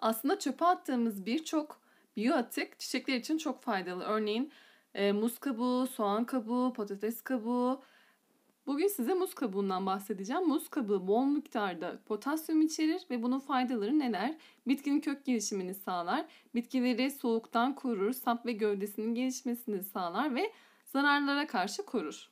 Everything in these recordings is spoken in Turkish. Aslında çöpe attığımız birçok biyoatık çiçekler için çok faydalı. Örneğin muz kabuğu, soğan kabuğu, patates kabuğu. Bugün size muz kabuğundan bahsedeceğim. Muz kabuğu bol miktarda potasyum içerir ve bunun faydaları neler? Bitkinin kök gelişimini sağlar, bitkileri soğuktan korur, sap ve gövdesinin gelişmesini sağlar ve zararlara karşı korur.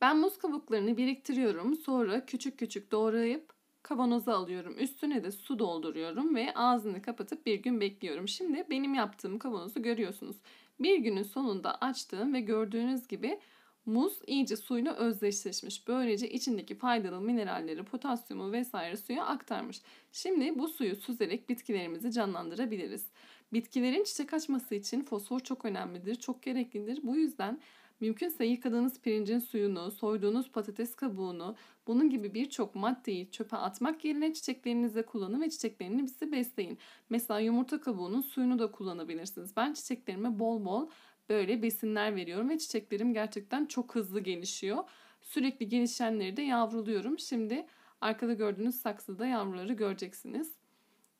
Ben muz kabuklarını biriktiriyorum, sonra küçük küçük doğrayıp kavanoza alıyorum. Üstüne de su dolduruyorum ve ağzını kapatıp bir gün bekliyorum. Şimdi benim yaptığım kavanozu görüyorsunuz. Bir günün sonunda açtığım ve gördüğünüz gibi muz iyice suyla özdeşleşmiş. Böylece içindeki faydalı mineralleri, potasyumu vesaire suya aktarmış. Şimdi bu suyu süzerek bitkilerimizi canlandırabiliriz. Bitkilerin çiçek açması için fosfor çok önemlidir, çok gereklidir. Bu yüzden mümkünse yıkadığınız pirincin suyunu, soyduğunuz patates kabuğunu, bunun gibi birçok maddeyi çöpe atmak yerine çiçeklerinize kullanın ve çiçeklerinizi besleyin. Mesela yumurta kabuğunun suyunu da kullanabilirsiniz. Ben çiçeklerime bol bol böyle besinler veriyorum ve çiçeklerim gerçekten çok hızlı gelişiyor. Sürekli gelişenleri de yavruluyorum. Şimdi arkada gördüğünüz saksıda yavruları göreceksiniz.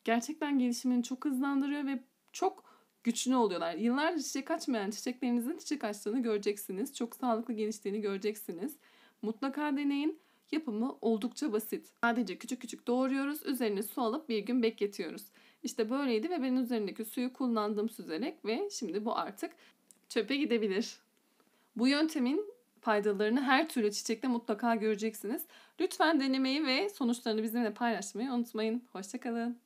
Gerçekten gelişimini çok hızlandırıyor ve çok güçlü oluyorlar. Yıllarca çiçek açmayan çiçeklerinizin çiçek açtığını göreceksiniz. Çok sağlıklı geliştiğini göreceksiniz. Mutlaka deneyin. Yapımı oldukça basit. Sadece küçük küçük doğruyoruz. Üzerine su alıp bir gün bekletiyoruz. İşte böyleydi ve ben üzerindeki suyu kullandım süzerek ve şimdi bu artık çöpe gidebilir. Bu yöntemin faydalarını her türlü çiçekte mutlaka göreceksiniz. Lütfen denemeyi ve sonuçlarını bizimle paylaşmayı unutmayın. Hoşça kalın.